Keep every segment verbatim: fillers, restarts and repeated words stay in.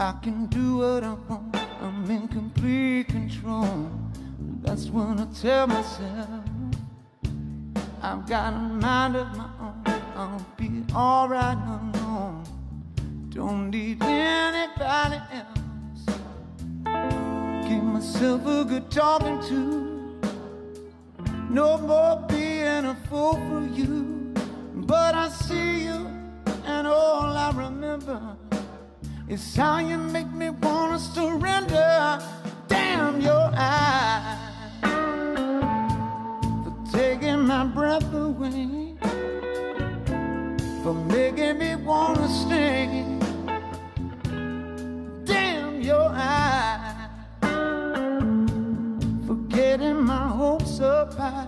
I can do what I want, I'm in complete control. That's what I tell myself. I've got a mind of my own, I'll be alright on my own. Don't need anybody else. Give myself a good talking to. No more being a fool for you. But I see you, and all I remember is how you make me wanna surrender. Damn your eyes for taking my breath away, for making me wanna stay. Damn your eyes for getting my hopes up high,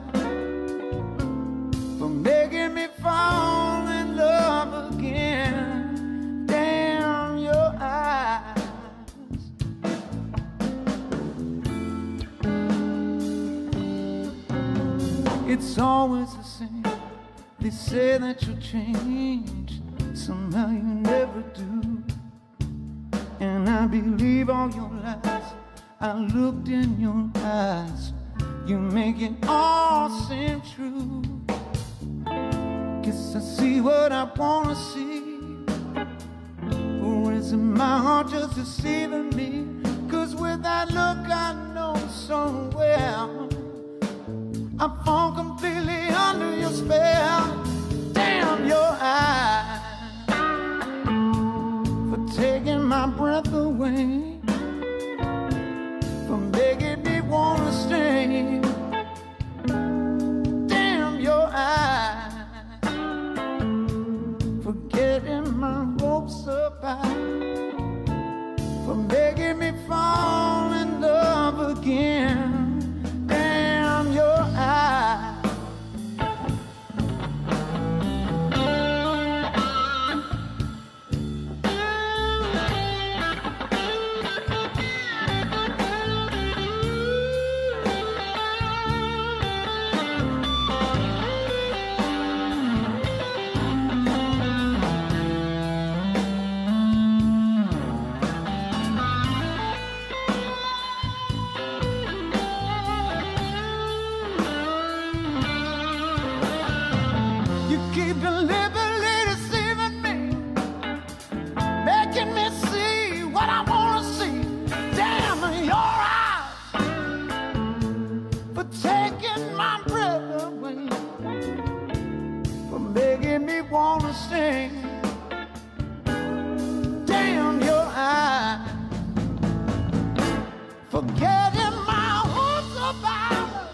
for making me fall in love again. Damn your eyes. It's always the same. They say that you'll change, somehow you never do. And I believe all your lies. I looked in your eyes, you make it all seem true. Guess I see what I wanna see. Or is it my heart just deceiving me? Cause with that look I know so well I fall completely under your spell. Damn your eyes for taking my breath away, for making me wanna stay. Damn your eyes for getting my hopes up high, for making me fall in love again. Damn your eyes. Wanna sing. Damn your eyes for getting my hopes up high,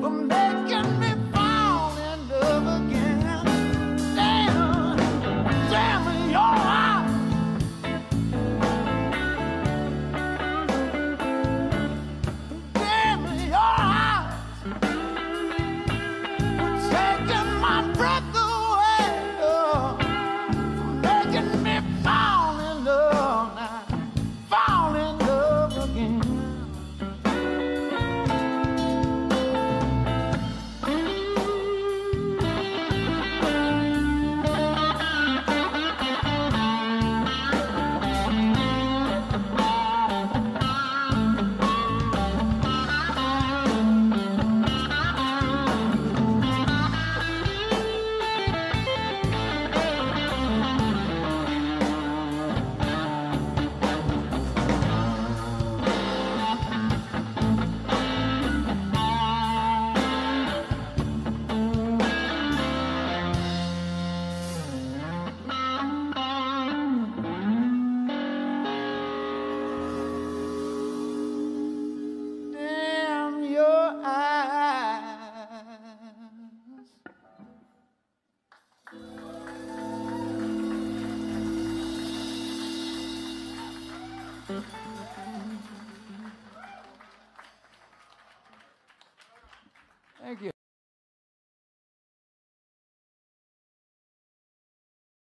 for making me fall in love again. Damn, damn your eyes. Damn your eyes for taking my breath. Mm-hmm.